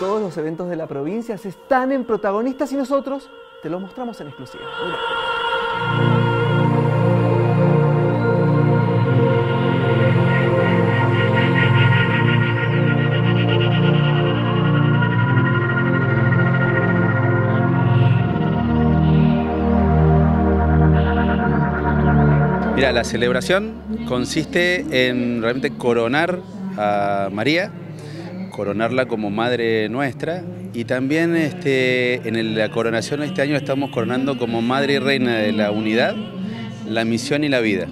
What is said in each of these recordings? Todos los eventos de la provincia están en Protagonistas y nosotros te los mostramos en exclusiva. Mira. Mira, la celebración consiste en realmente coronar a María, coronarla como Madre Nuestra, y también en la coronación de este año estamos coronando como Madre y Reina de la Unidad, la Misión y la Vida.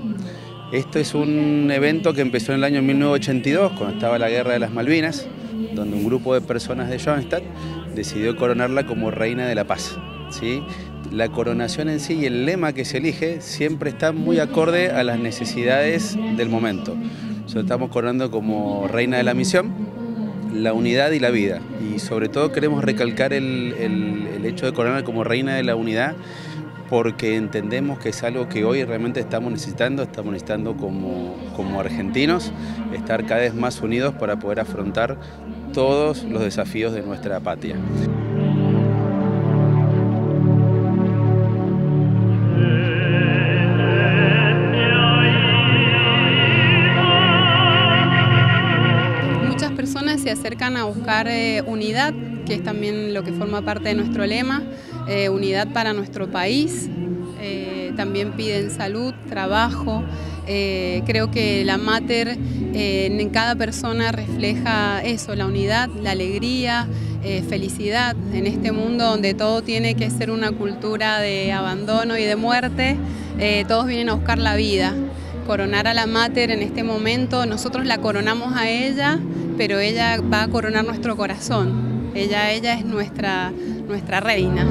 Esto es un evento que empezó en el año 1982, cuando estaba la Guerra de las Malvinas, donde un grupo de personas de Schoenstatt decidió coronarla como Reina de la Paz, ¿sí? La coronación en sí y el lema que se elige siempre está muy acorde a las necesidades del momento. Nosotros estamos coronando como Reina de la Misión, la Unidad y la Vida. Y sobre todo queremos recalcar el hecho de coronar como Reina de la Unidad, porque entendemos que es algo que hoy realmente estamos necesitando como argentinos, estar cada vez más unidos para poder afrontar todos los desafíos de nuestra patria. Se acercan a buscar unidad, que es también lo que forma parte de nuestro lema, unidad para nuestro país. También piden salud, trabajo. Creo que la Mater en cada persona refleja eso, la unidad, la alegría, felicidad. En este mundo donde todo tiene que ser una cultura de abandono y de muerte, todos vienen a buscar la vida. Coronar a la Mater en este momento, nosotros la coronamos a ella, pero ella va a coronar nuestro corazón. Ella es nuestra reina.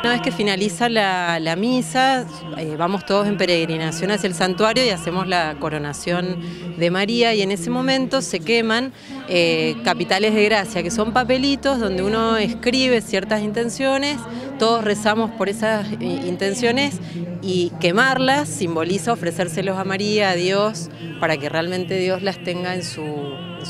Una vez que finaliza la misa, vamos todos en peregrinación hacia el santuario y hacemos la coronación de María, y en ese momento se queman capitales de gracia, que son papelitos donde uno escribe ciertas intenciones, todos rezamos por esas intenciones, y quemarlas simboliza ofrecérselos a María, a Dios, para que realmente Dios las tenga en su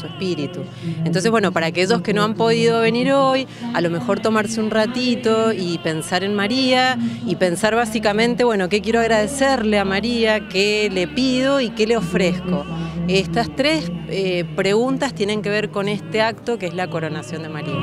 espíritu. Entonces, bueno, para aquellos que no han podido venir hoy, a lo mejor tomarse un ratito y pensar en María y pensar básicamente, bueno, ¿qué quiero agradecerle a María? ¿Qué le pido y qué le ofrezco? Estas tres preguntas tienen que ver con este acto que es la coronación de María.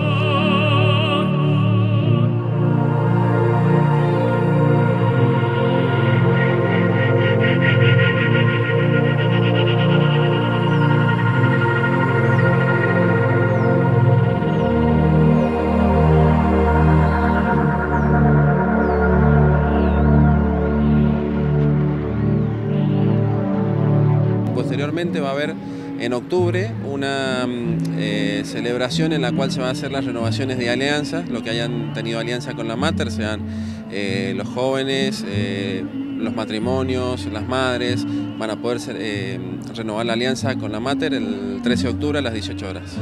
Posteriormente va a haber en octubre una celebración en la cual se van a hacer las renovaciones de alianzas. Los que hayan tenido alianza con la Mater, sean los jóvenes, los matrimonios, las madres, van a poder renovar la alianza con la Mater el 13 de octubre a las 18 horas.